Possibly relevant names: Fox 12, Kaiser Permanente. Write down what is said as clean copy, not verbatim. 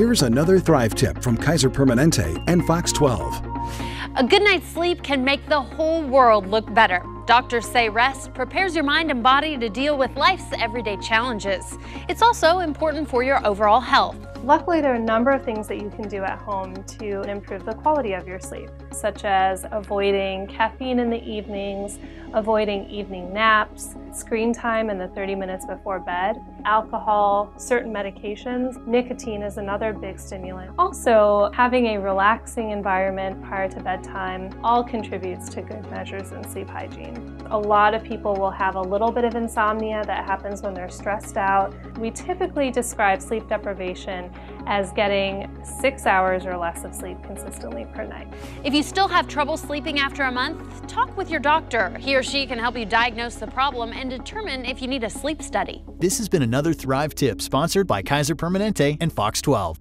Here's another Thrive tip from Kaiser Permanente and Fox 12. A good night's sleep can make the whole world look better. Doctors say rest prepares your mind and body to deal with life's everyday challenges. It's also important for your overall health. Luckily, there are a number of things that you can do at home to improve the quality of your sleep, such as avoiding caffeine in the evenings, avoiding evening naps, screen time in the 30 minutes before bed, alcohol, certain medications. Nicotine is another big stimulant. Also, having a relaxing environment prior to bedtime all contributes to good measures in sleep hygiene. A lot of people will have a little bit of insomnia that happens when they're stressed out. We typically describe sleep deprivation as getting 6 hours or less of sleep consistently per night. If you still have trouble sleeping after a month, talk with your doctor. He or she can help you diagnose the problem and determine if you need a sleep study. This has been another Thrive Tip sponsored by Kaiser Permanente and Fox 12.